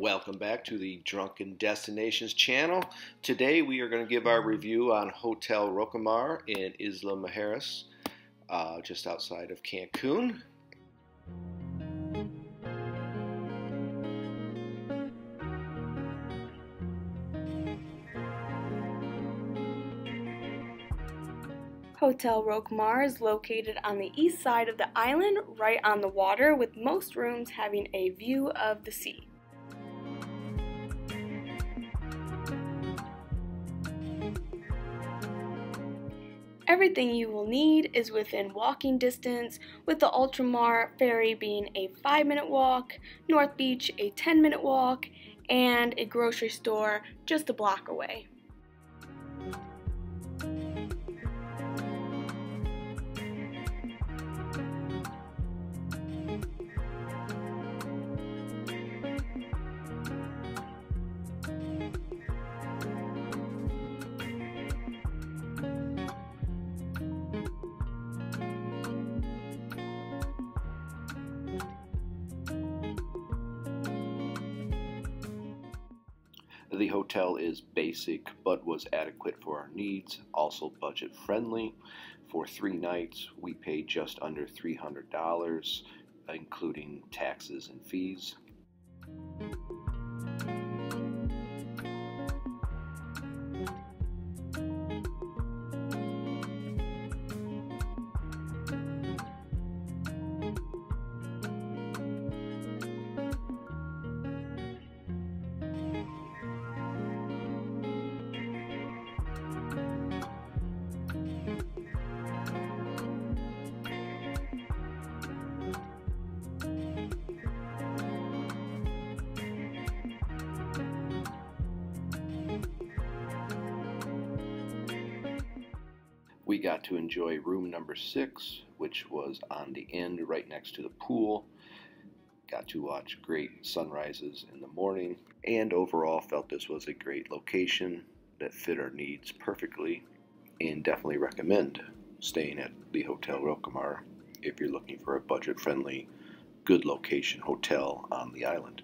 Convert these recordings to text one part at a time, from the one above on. Welcome back to the Drunken Destinations channel. Today we are going to give our review on Hotel Rocamar in Isla Mujeres, just outside of Cancun. Hotel Rocamar is located on the east side of the island, right on the water, with most rooms having a view of the sea. Everything you will need is within walking distance, with the Ultramar ferry being a 5-minute walk, North Beach a 10-minute walk, and a grocery store just a block away. The hotel is basic but was adequate for our needs, also budget friendly. For 3 nights, we paid just under $300, including taxes and fees. We got to enjoy room number 6, which was on the end right next to the pool. Got to watch great sunrises in the morning, and overall felt this was a great location that fit our needs perfectly, and definitely recommend staying at the Hotel Rocamar if you're looking for a budget-friendly, good location hotel on the island.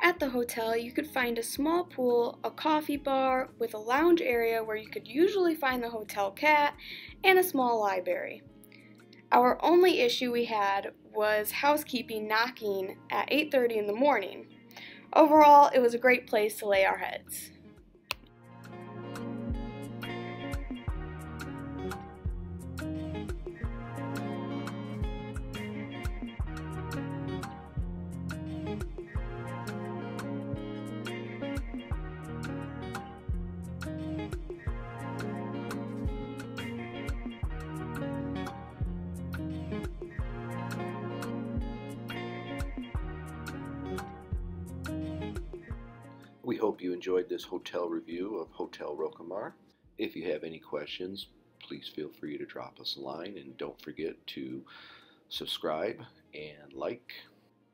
At the hotel, you could find a small pool, a coffee bar with a lounge area where you could usually find the hotel cat, and a small library. Our only issue we had was housekeeping knocking at 8:30 in the morning. Overall, it was a great place to lay our heads. We hope you enjoyed this hotel review of Hotel Rocamar. If you have any questions, please feel free to drop us a line, and don't forget to subscribe and like.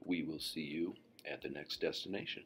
We will see you at the next destination.